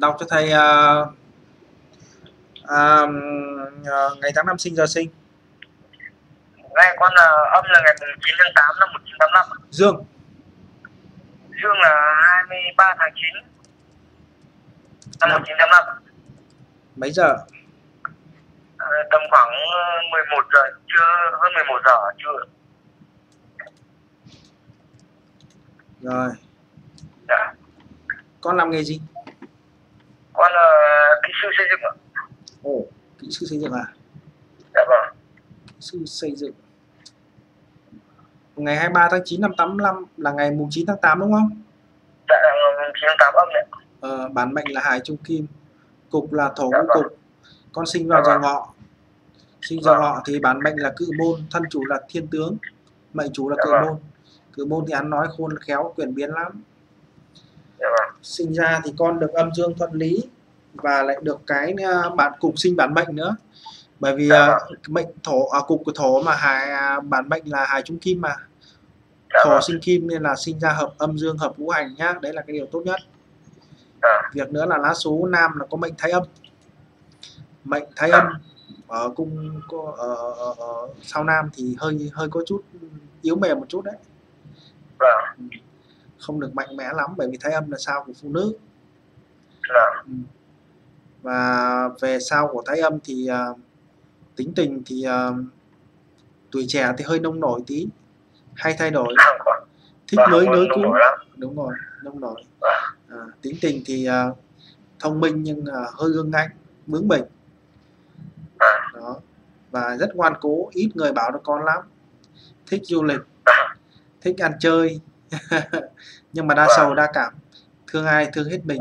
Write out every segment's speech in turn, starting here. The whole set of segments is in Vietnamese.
đọc cho thầy ngày tháng năm sinh giờ sinh. Ngày con là âm là ngày 9 tháng 8 năm 1985. Dương. Dương là 23 tháng 9 năm 1985. Mấy giờ? Tầm khoảng 11 giờ trưa, hơn 11 giờ trưa. Rồi. Dạ. Con làm nghề gì? Con là kỹ sư xây dựng ạ. Ồ, kỹ sư xây dựng à? Dạ vâng. Kỹ sư xây dựng. Ngày 23 tháng 9 năm 85 là ngày mùng 9 tháng 8 đúng không? Dạ, mùng 9 tháng 8 âm đấy. Bản mệnh là Hải Trung Kim, cục là Thổ Ngũ Cục. Con sinh vào giờ Ngọ. Sinh giờ Ngọ thì bản mệnh là Cự Môn, thân chủ là Thiên Tướng, mệnh chủ là Cự Môn. Cự Môn thì ăn nói khôn khéo, quyển biến lắm. Sinh ra thì con được âm dương thuận lý và lại được cái bản cục sinh bản mệnh nữa. Bởi vì mệnh Thổ, cục của Thổ mà bản mệnh là Hải Trung Kim mà. Thổ sinh Kim nên là sinh ra hợp âm dương, hợp ngũ hành nhá, đấy là cái điều tốt nhất. Việc nữa là lá số Nam là có mệnh Thái Âm. Mệnh Thái Âm ở cung ở sao Nam thì hơi có chút yếu mềm một chút đấy. Không được mạnh mẽ lắm bởi vì Thái Âm là sao của phụ nữ. Và về sao của Thái Âm thì tính tình thì tuổi trẻ thì hơi nông nổi tí, hay thay đổi, thích mới nới cũ. Đúng rồi, nông nổi. Tính tình thì thông minh nhưng hơi gương ngạnh, bướng bỉnh. Đó. Và rất ngoan cố, ít người bảo được con lắm. Thích du lịch, thích ăn chơi. Nhưng mà đa sầu đa cảm, thương ai thương hết mình.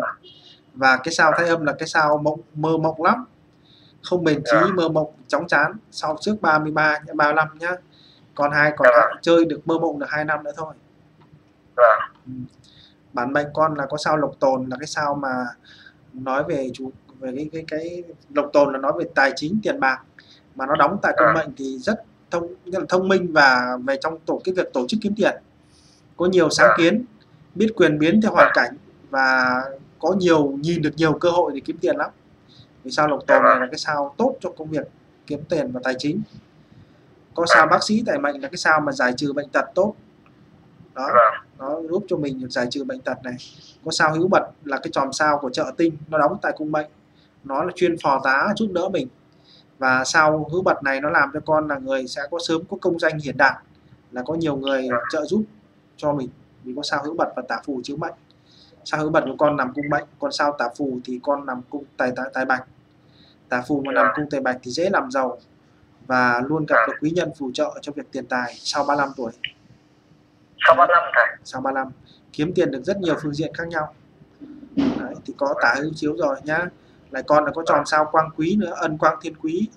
Và cái sao Thái Âm là cái sao mộng, mơ mộng lắm, không bền trí, mơ mộng, chóng chán. Sau trước 33, 35 nhá. Còn chơi được mơ mộng được 2 năm nữa thôi. Bản mệnh con là có sao Lộc Tồn, là cái sao mà nói về cái Lộc Tồn là nói về tài chính tiền bạc, mà nó đóng tại cung mệnh thì rất là thông minh và về trong việc tổ chức kiếm tiền, có nhiều sáng kiến, biết quyền biến theo hoàn cảnh và có nhìn được nhiều cơ hội để kiếm tiền lắm. Vì sao Lộc Tồn này là cái sao tốt cho công việc kiếm tiền và tài chính. Có sao bác sĩ tại mệnh là cái sao mà giải trừ bệnh tật tốt. Đó, nó giúp cho mình được giải trừ bệnh tật này. Có sao hữu bật là cái chòm sao của chợ tinh, nó đóng tại cung mệnh, nó là chuyên phò tá giúp đỡ mình. Và sao hữu bật này nó làm cho con là người sẽ sớm có công danh hiển đạt, là có nhiều người trợ giúp cho mình, vì có sao hữu bật và tả phù chiếu mệnh. Sao hữu bật của con nằm cung mệnh, còn sao tả phù thì con nằm cung tài bạch. Tả phù mà nằm cung tài bạch thì dễ làm giàu và luôn gặp được quý nhân phù trợ cho việc tiền tài sau 35 tuổi. Sau 35 thầy. Sau 35 kiếm tiền được rất nhiều phương diện khác nhau. Đấy, thì có tả hữu chiếu rồi nhá. Lại con là có tròn sao Quang Quý nữa, Ân Quang Thiên Quý.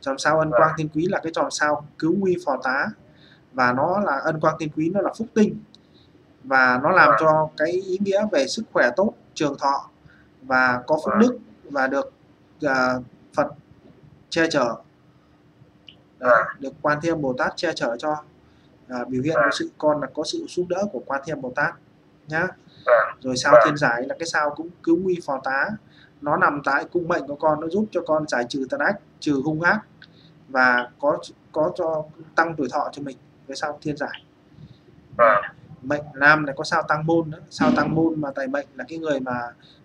Tròn sao Ân Quang Thiên Quý là cái tròn sao cứu nguy phò tá, và nó là Ân Quang Thiên Quý, nó là phúc tinh và nó làm cho cái ý nghĩa về sức khỏe tốt, trường thọ và có phúc đức và được Phật che chở, được Quan Thế Âm Bồ Tát che chở cho. Biểu hiện của sự con là có sự giúp đỡ của Quan Thế Âm Bồ Tát nhá. Rồi sao Thiên Giải là cái sao cũng cứu nguy phò tá, nó nằm tại cung mệnh của con, nó giúp cho con giải trừ tàn ác, trừ hung ác và có cho tăng tuổi thọ cho mình với sao Thiên Giải. Mệnh Nam này có sao Tăng Môn nữa. Sao Tăng Môn mà tài mệnh là cái người mà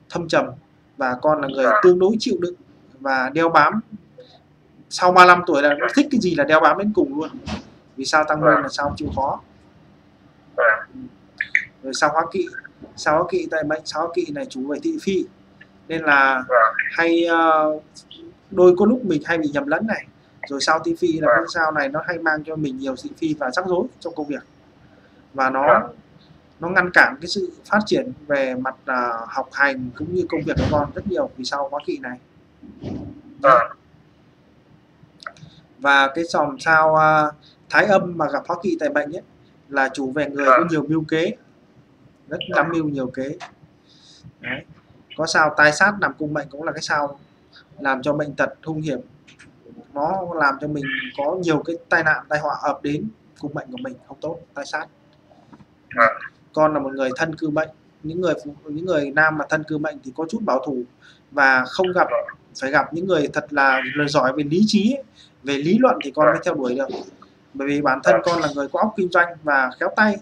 thâm trầm, và con là người tương đối chịu đựng và đeo bám. Sau 35 tuổi là thích cái gì là đeo bám đến cùng luôn, vì sao Tăng Môn là sao chịu khó. Rồi sao Hóa Kỵ. Sao Hóa Kỵ tại mệnh, sao Hóa Kỵ này chú về thị phi nên là hay đôi có lúc mình hay bị nhầm lẫn này. Rồi sao thị phi là cái sao này nó hay mang cho mình nhiều thị phi và rắc rối trong công việc, và nó ngăn cản cái sự phát triển về mặt học hành cũng như công việc của con rất nhiều, vì sao Hóa Kỵ này. Và cái dòng sao Thái Âm mà gặp Hóa Kỵ tại mệnh ấy là chủ về người có nhiều mưu kế, rất lắm mưu nhiều kế. Đấy. Có sao tai sát nằm cung mệnh cũng là cái sao làm cho bệnh tật hung hiểm, nó làm cho mình có nhiều cái tai nạn tai họa ập đến, cung mệnh của mình không tốt, tai sát. Con là một người thân cư mệnh, những người nam mà thân cư mệnh thì có chút bảo thủ và không gặp phải gặp những người thật là giỏi về lý trí, về lý luận thì con mới theo đuổi được. Bởi vì bản thân con là người có óc kinh doanh và khéo tay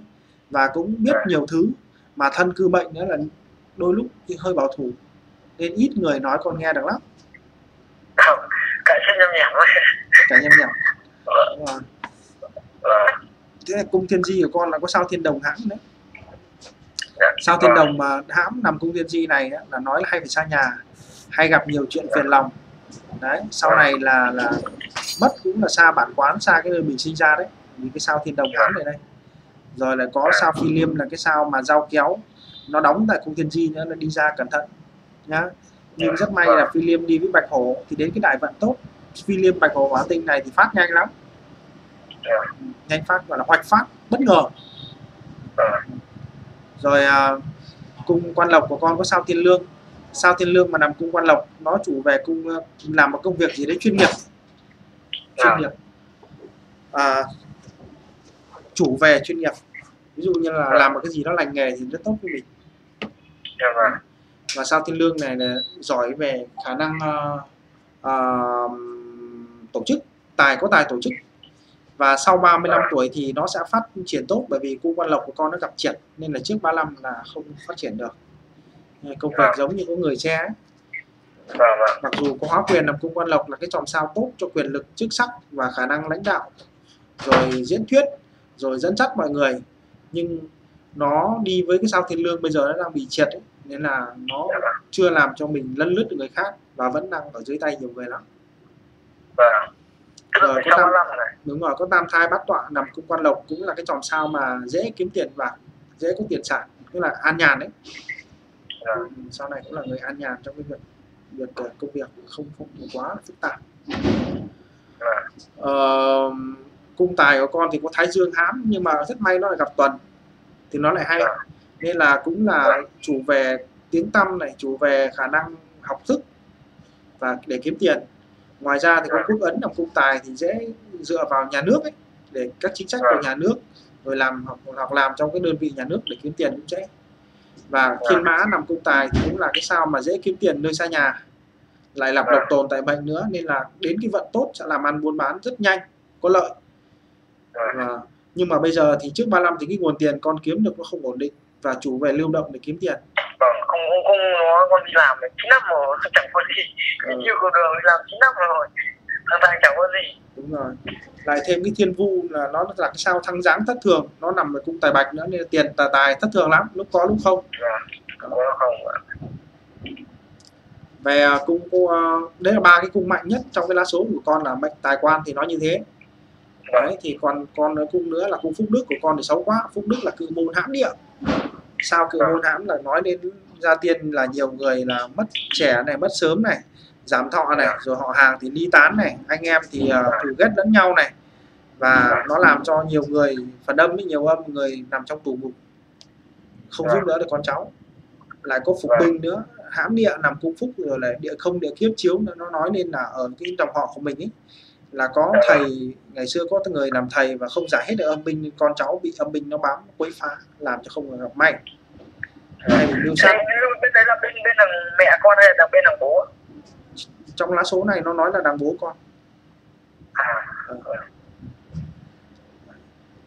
và cũng biết nhiều thứ, mà thân cư mệnh nữa là đôi lúc hơi bảo thủ nên ít người nói con nghe được lắm. Cả nhầm nhầm. Thế là cung thiên di của con là có sao thiên đồng hãm đấy. Sao thiên đồng mà hãm nằm cung thiên di này là nói là hay phải xa nhà, hay gặp nhiều chuyện phiền lòng đấy, sau này là mất cũng là xa bản quán, xa cái nơi mình sinh ra đấy, vì cái sao thiên đồng hãm này đây. Rồi lại có sao phi liêm là cái sao mà dao kéo nó đóng tại cung thiên di nữa, nó đi ra cẩn thận nhá. Nhưng rất may là phi liêm đi với bạch hổ thì đến cái đại vận tốt. Phi liêm bạch hổ hóa tinh này thì phát nhanh lắm, nhanh phát gọi là hoạch phát bất ngờ. Rồi cung quan lộc của con có sao thiên lương. Sao thiên lương mà nằm cung quan lộc nó chủ về cung làm một công việc gì đấy chuyên nghiệp, chủ về chuyên nghiệp, ví dụ như là làm một cái gì đó lành nghề thì rất tốt với mình. Và sao thiên lương này là giỏi về khả năng tổ chức, có tài tổ chức, và sau 35 tuổi thì nó sẽ phát triển tốt, bởi vì cung quan lộc của con nó gặp triệt nên là trước 35 là không phát triển được công việc giống như những người xe ấy. Mặc dù có hóa quyền làm cung quan lộc là cái chòm sao tốt cho quyền lực, chức sắc và khả năng lãnh đạo, rồi diễn thuyết, rồi dẫn dắt mọi người, nhưng nó đi với cái sao thiên lương bây giờ nó đang bị triệt ấy, nên là nó chưa làm cho mình lấn lướt được người khác và vẫn đang ở dưới tay nhiều người lắm. Rồi có tam, đúng rồi, có tam thai bát tọa nằm cung quan lộc cũng là cái chòm sao mà dễ kiếm tiền và dễ có tiền sản, tức là an nhàn đấy. Sau này cũng là người an nhàn trong cái việc công việc không quá phức tạp. Cung tài của con thì có thái dương hãm, nhưng mà rất may nó lại gặp tuần thì nó lại hay, nên là cũng là chủ về tiếng tăm này, chủ về khả năng học thức và để kiếm tiền. Ngoài ra thì con quốc ấn làm cung tài thì dễ dựa vào nhà nước ấy, để các chính sách của nhà nước, rồi làm hoặc làm trong cái đơn vị nhà nước để kiếm tiền cũng dễ. Và thiên mã nằm cung tài thì cũng là cái sao mà dễ kiếm tiền nơi xa nhà, lại lập độc tồn tại mệnh nữa, nên là đến cái vận tốt sẽ làm ăn buôn bán rất nhanh, có lợi. Nhưng mà bây giờ thì trước 35 thì cái nguồn tiền con kiếm được nó không ổn định và chủ về lưu động để kiếm tiền. Không nó con đi làm 9 năm rồi chẳng có gì, nhiều con đường đi làm 9 năm rồi thằng tài chẳng có gì. Đúng rồi, lại thêm cái thiên vu là nó là cái sao thăng giáng thất thường, nó nằm ở cung tài bạch nữa nên tiền tài thất thường lắm, lúc có lúc không. Về cung đấy là ba cái cung mạnh nhất trong cái lá số của con là mệnh tài quan thì nó như thế. Đấy, thì còn con cung nữa là cung phúc đức của con thì xấu quá. Phúc đức là cự môn hãm địa. Sao cự môn hãm là nói đến gia tiên là nhiều người là mất trẻ này, mất sớm này, giảm thọ này, rồi họ hàng thì ly tán này, anh em thì thù ghét lẫn nhau này, và nó làm cho nhiều người phần âm với nhiều âm người nằm trong tù ngục, không giúp đỡ được con cháu. Lại có phục binh nữa, hãm địa nằm cung phúc, rồi là địa không địa kiếp chiếu nữa, nó nói lên là ở cái dòng họ của mình ấy là có thầy, ngày xưa có người làm thầy và không giải hết được âm binh, con cháu bị âm binh nó bám quấy phá làm cho không gặp may. Bên đấy là bên đằng mẹ con hay là bên đằng bố? Trong lá số này nó nói là đằng bố con.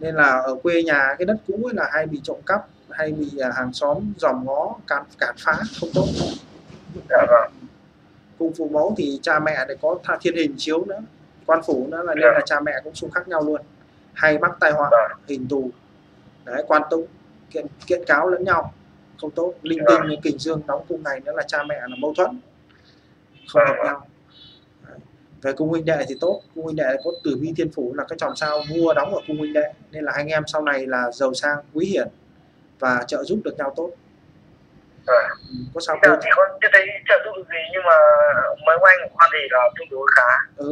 Nên là ở quê nhà cái đất cũ ấy là hay bị trộm cắp, hay bị hàng xóm dòm ngó cản phá không tốt. Cùng phụ mẫu thì cha mẹ để có thiên hình chiếu nữa, quan phủ nữa, là nên là cha mẹ cũng xung khắc nhau luôn, hay mắc tai họa hình tù đấy, quan tống kiện cáo lẫn nhau không tốt. Linh tinh như kình dương đóng cung này nữa là cha mẹ là mâu thuẫn không hợp nhau. Về cung huynh đệ thì tốt, cung huynh đệ có tử vi thiên phủ là cái chòm sao vua đóng ở cung huynh đệ, nên là anh em sau này là giàu sang quý hiển và trợ giúp được nhau tốt. Có sao thì con chưa thấy trợ giúp được gì, nhưng mà mấy anh của con thì là tương đối khá.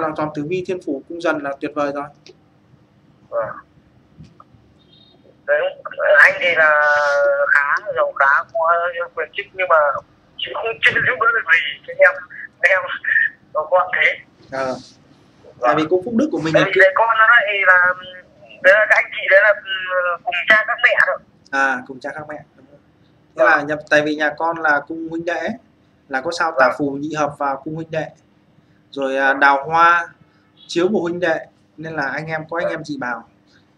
Làm tròn tử vi thiên phủ cung dần là tuyệt vời rồi. Anh thì là khá giàu, khá có quyền chức, nhưng mà chứ không giúp đỡ được gì cho em con thế. Tại vì cung phúc đức của mình đấy, con nó lại là đấy là các anh chị đấy là cùng cha các mẹ rồi. à, cùng cha khác mẹ. Thế là nhập, tại vì nhà con là cung huynh đệ, là có sao tả phù nhị hợp vào cung huynh đệ, rồi đào hoa chiếu của huynh đệ, nên là anh em có anh em chị bảo.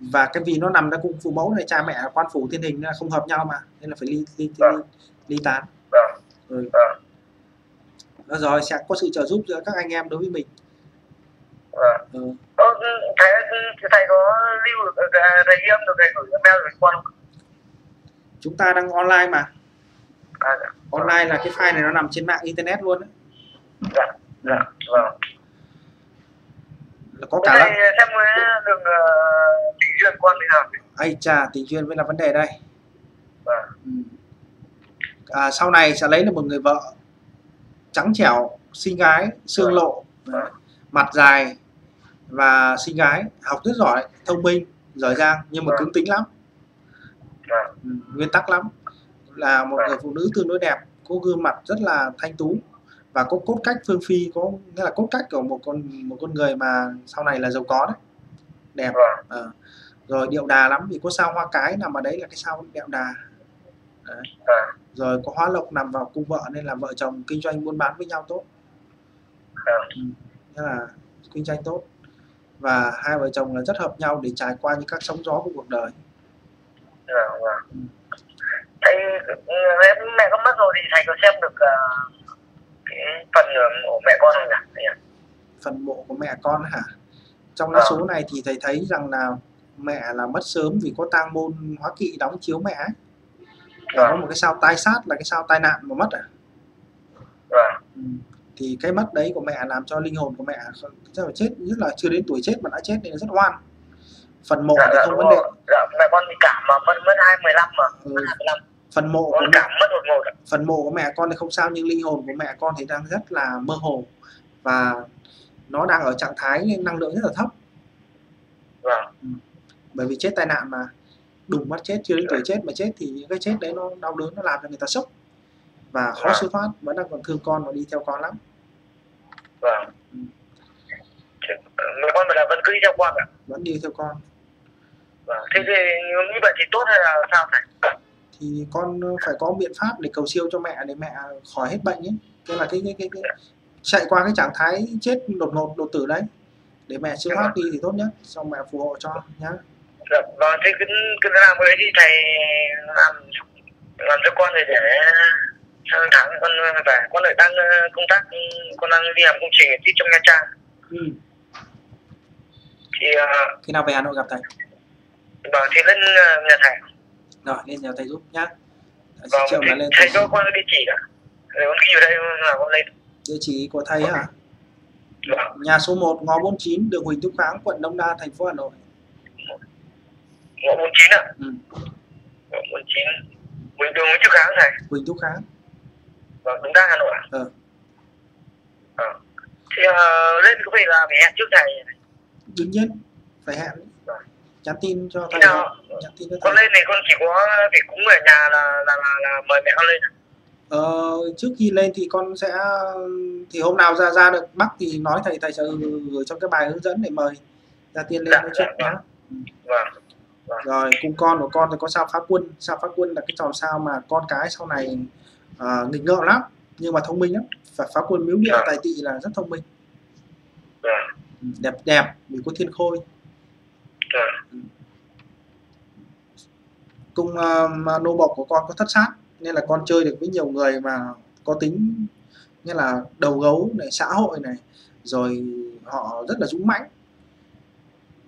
Và cái vì nó nằm trong cung phù mẫu này, cha mẹ quan phủ thiên hình là không hợp nhau mà, nên là phải ly tán. Ừ. Rồi sẽ có sự trợ giúp giữa các anh em đối với mình. Ừ. Cái thầy có lưu được thầy Yêm được thầy gửi email với con không? Chúng ta đang online mà. Online là cái file này nó nằm trên mạng internet luôn đấy. Dạ, dạ, vâng. Là có cả lắm. Xem với đường tình duyên con thế nào? Ai chà, tình duyên mới là vấn đề đây. Vâng. Ừ. À, sau này sẽ lấy được một người vợ trắng trẻo, xinh gái, xương lộ, mặt dài và xinh gái, học rất giỏi, thông minh, giỏi giang nhưng mà cứng tính lắm, nguyên tắc lắm, là một người phụ nữ tương đối đẹp, có gương mặt rất là thanh tú và có cốt cách phương phi, có nghĩa là cốt cách của một con người mà sau này là giàu có đấy, đẹp, rồi điệu đà lắm vì có sao hoa cái nằm ở đấy là cái sao điệu đà. Đấy. Rồi có hóa lộc nằm vào cung vợ nên là vợ chồng kinh doanh buôn bán với nhau tốt, nghĩa là kinh doanh tốt và hai vợ chồng là rất hợp nhau để trải qua những các sóng gió của cuộc đời. Thầy mẹ có mất rồi thì thầy có xem được cái phần của mẹ con không nhỉ? Phần mộ của mẹ con hả? Trong lá số này thì thầy thấy rằng là mẹ là mất sớm vì có tang môn hóa kỵ đóng chiếu mẹ ấy. Có một cái sao tai sát là cái sao tai nạn mà mất à? Thì cái mất đấy của mẹ làm cho linh hồn của mẹ rất là chết, nhất là chưa đến tuổi chết mà đã chết nên rất oan. Phần mộ thì không vấn đề. Mẹ con bị cảm mà mất 2015 mà. Phần mộ của mẹ, mất đột ngột. Phần mộ của mẹ con thì không sao nhưng linh hồn của mẹ con thì đang rất là mơ hồ và nó đang ở trạng thái nên năng lượng rất là thấp. Bởi vì chết tai nạn mà. Đùng mắt chết, chưa đến tuổi chết mà chết thì những cái chết đấy nó đau đớn, nó làm cho người ta sốc và khó siêu thoát, vẫn đang còn thương con và đi theo con lắm. Người con là vẫn cứ đi theo con ạ? Vẫn đi theo con. Thế thì như vậy thì tốt hay là sao thầy? Thì con phải có biện pháp để cầu siêu cho mẹ để mẹ khỏi hết bệnh ấy. Thế là cái chạy qua cái trạng thái chết đột ngột, đột tử đấy để mẹ siêu thoát đi thì tốt nhất, xong mẹ phù hộ cho nhá. Thế cứ làm cái đấy thì thầy làm cho con thì để sang tháng con về, con lại đang công tác, con đang đi làm công trình ở trong Nha Trang. Thì khi nào về Hà Nội gặp thầy? Thì lên nhà thầy. Rồi lên nhà thầy giúp nhá. Thầy cho con địa chỉ đó. Rồi con khi ở đây là con lên. Địa chỉ của thầy hả? Nhà số 1 Ngõ 49 đường Huỳnh Thúc Kháng, quận Đống Đa, thành phố Hà Nội. Ngõ 49 ạ? Ngõ 49 Huỳnh Thúc Kháng này. Huỳnh Thúc Kháng. Đúng ra Hà Nội ạ? Thì lên có phải là phải hẹn trước thầy này? Đương nhiên, phải hẹn. Nhắn tin cho thầy. Con lên này con chỉ có phải cúng ở nhà là mời mẹ con lên ạ? Trước khi lên thì con sẽ, thì hôm nào ra được Bắc thì nói thầy sẽ gửi trong cái bài hướng dẫn để mời ra tiên lên nói chuyện nhá. Rồi cùng con của con thì có sao phá quân là cái tròn sao mà con cái sau này nghịch ngợm lắm nhưng mà thông minh lắm, và phá quân miếu địa tài tị là rất thông minh, đẹp vì có thiên khôi. Cùng nô bộc của con có thất sát nên là con chơi được với nhiều người mà có tính như là đầu gấu này, xã hội này, rồi họ rất là dũng mãnh.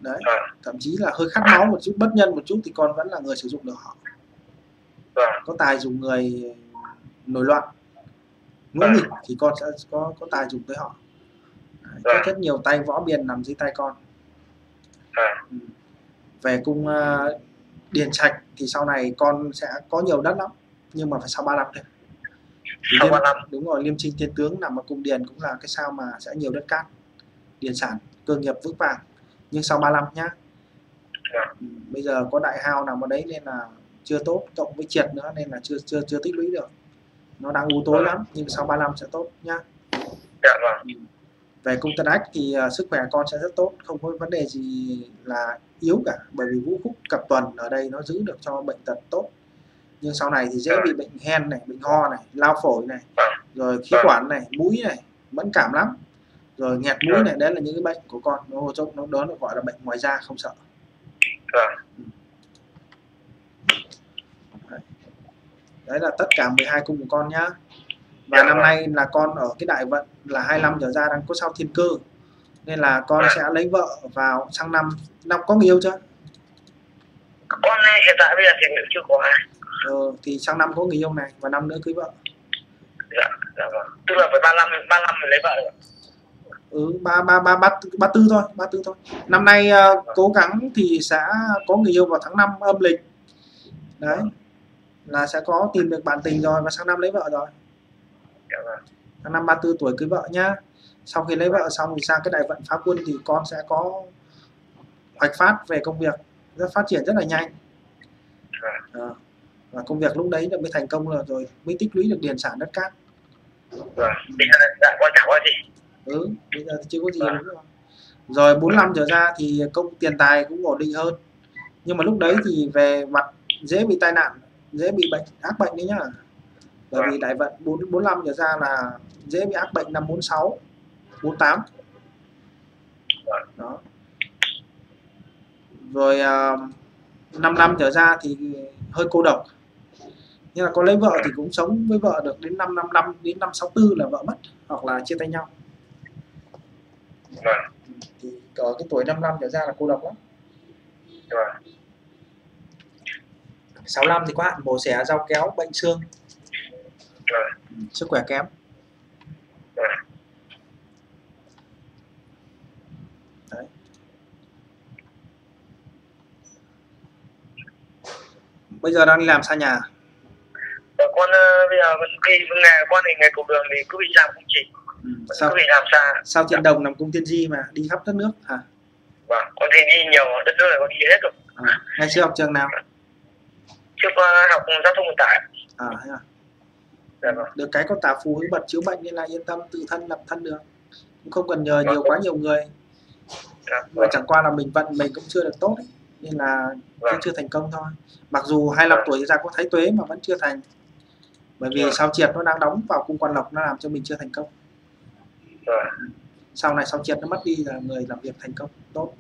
Đấy, thậm chí là hơi khát máu một chút, bất nhân một chút thì con vẫn là người sử dụng được họ. Có tài dùng người nổi loạn, ngỗ nghịch thì con sẽ có tài dùng tới họ. Đấy, có rất nhiều tay võ biền nằm dưới tay con. Về cung Điền Trạch thì sau này con sẽ có nhiều đất lắm, nhưng mà phải sau 35 thôi. Đúng rồi, Liêm Trinh Thiên Tướng nằm ở cung Điền cũng là cái sao mà sẽ nhiều đất cát, điền sản, cơ nghiệp vững vàng. Nhưng sau 35 nhá. Bây giờ có đại hao nằm ở đấy nên là chưa tốt, cộng với triệt nữa nên là chưa tích lũy được. Nó đang u tối lắm nhưng sau 35 sẽ tốt nhá. Về cung Tân Ách thì sức khỏe con sẽ rất tốt, không có vấn đề gì là yếu cả, bởi vì ngũ khúc cập tuần ở đây nó giữ được cho bệnh tật tốt, nhưng sau này thì dễ bị bệnh hen này, bệnh ho này, lao phổi này, rồi khí quản này, mũi này, mẫn cảm lắm, rồi nghẹt mũi này, đấy là những cái bệnh của con, nó được gọi là bệnh ngoài da, không sợ. Đấy là tất cả 12 cung của con nhá. Và năm nay là con ở cái đại vận là 25 giờ ra đang có sao thiên cơ, nên là con sẽ lấy vợ vào sang năm có người yêu chưa? Con này hiện tại bây giờ thì chưa có ai. Thì sang năm có người yêu này và năm nữa cưới vợ. Dạ vâng. Tức là phải 35 mình lấy vợ được. 34 thôi, 34 thôi. Năm nay cố gắng thì sẽ có người yêu vào tháng 5 âm lịch. Đấy. Là sẽ có tìm được bạn tình rồi và sang năm lấy vợ rồi. Dạ vâng. Tháng 5 34 tuổi cưới vợ nhá. Sau khi lấy vợ xong thì sang cái đại vận phá quân thì con sẽ có hoạch phát về công việc, rất phát triển rất là nhanh. Và công việc lúc đấy là mới thành công rồi, mới tích lũy được điền sản đất cát. Bây giờ là quan trọng quá chị. Bây giờ chưa có gì nữa. Rồi 45 trở ra thì công tiền tài cũng ổn định hơn. Nhưng mà lúc đấy thì về mặt dễ bị tai nạn, dễ bị bệnh, ác bệnh đấy nhá. Bởi vì đại vận 45 trở ra là dễ bị ác bệnh năm 46, 48. Đó. Rồi 5 năm trở ra thì hơi cô độc, nhưng là có lấy vợ thì cũng sống với vợ được đến 5 năm đến năm 64 là vợ mất hoặc là chia tay nhau. Thì ở cái tuổi 5 năm trở ra là cô độc lắm. 65 thì có hạn bổ xẻ, dao kéo, bệnh xương, sức khỏe kém. Đấy. Bây giờ đang đi làm xa nhà. Con bây giờ ngày con thì ngày cầu đường thì cứ bị làm không chỉ. Sao? Cứ bị làm xa. Sao Thiên Đồng làm cung Thiên Di mà đi khắp đất nước hả? Vâng, con thì đi nhiều đất nước là con đi hết rồi. Ngày xưa học trường nào? Trước học giao thông vận tải. Thế à? Dạ vâng. Được cái con tà phù hứng bật chiếu bệnh nên là yên tâm tự thân lập thân được, cũng không cần nhờ quá nhiều người. Mà chẳng qua là mình vận mình cũng chưa được tốt ấy, nên là cũng chưa thành công thôi. Mặc dù 25 tuổi ra có thái tuế mà vẫn chưa thành, bởi vì sao triệt nó đang đóng vào cung quan lộc, nó làm cho mình chưa thành công. Sau này sao triệt nó mất đi là người làm việc thành công tốt,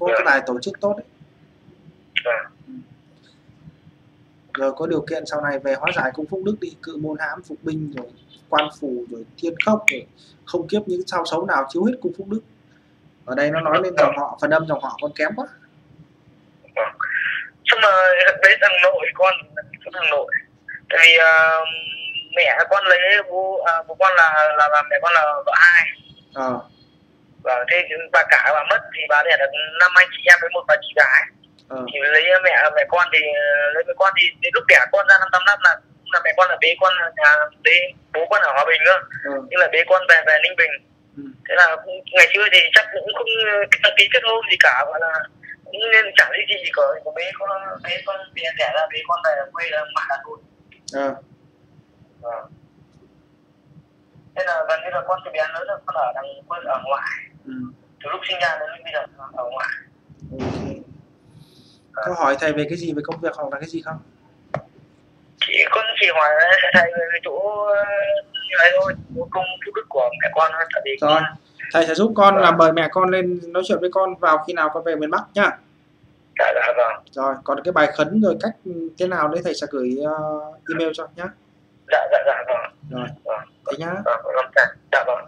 có cái tài tổ chức tốt đấy. Rồi có điều kiện sau này về hóa giải cung phúc đức đi, cự môn hãm, phục binh, rồi quan phù, rồi thiên khốc, rồi không kiếp những sao xấu nào chiếu hết cung phúc đức. Ở đây nó nói lên dòng họ, phần âm dòng họ con kém quá. Xong mà đấy thằng nội con, tại vì mẹ con lấy bố con là mẹ con là vợ hai. Và thế bà cả bà mất thì bà đẻ được 5 anh chị em với một bà chị gái. Thì lấy mẹ con thì đến lúc đẻ con ra 585 là mẹ con là bế con nhà, bố con ở Hòa Bình nữa, nhưng là bế con về Ninh Bình. Thế là cũng, ngày xưa thì chắc cũng không đăng ký kết hôn gì cả, gọi là cũng nên chẳng lấy gì cả, bế con đẻ ra bế con về quê là mẹ là luôn. Thế là gần như là con từ bé lớn là con ở ở ngoại. Từ lúc sinh ra đến bây giờ ở ngoại. Có hỏi thầy về cái gì, về công việc hoặc là cái gì không? Con chỉ hỏi thầy về chỗ này thôi, công phúc đức của mẹ con thôi. Rồi, thầy sẽ giúp con là mời mẹ con lên nói chuyện với con vào khi nào con về miền Bắc nhá. Dạ vâng. Rồi, còn cái bài khấn rồi cách thế nào đấy thầy sẽ gửi email cho nhá. Dạ vâng. Rồi, thế nhá. Dạ vâng.